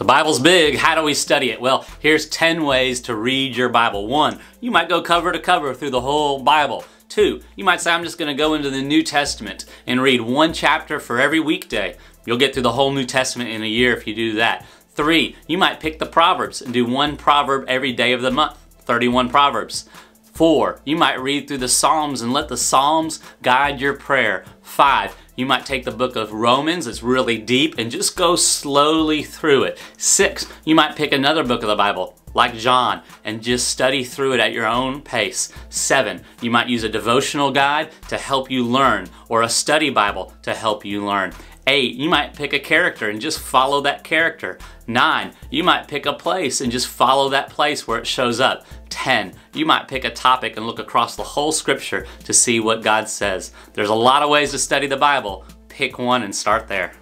The Bible's big, how do we study it? Well, here's 10 ways to read your Bible. 1, you might go cover to cover through the whole Bible. 2, you might say, I'm just gonna go into the New Testament and read one chapter for every weekday. You'll get through the whole New Testament in a year if you do that. 3, you might pick the Proverbs and do one proverb every day of the month, 31 Proverbs. 4, you might read through the Psalms and let the Psalms guide your prayer. 5, you might take the book of Romans, it's really deep, and just go slowly through it. 6, you might pick another book of the Bible, like John, and just study through it at your own pace. 7, you might use a devotional guide to help you learn, or a study Bible to help you learn. 8, you might pick a character and just follow that character. 9, you might pick a place and just follow that place where it shows up. 10, you might pick a topic and look across the whole scripture to see what God says. There's a lot of ways to study the Bible. Pick one and start there.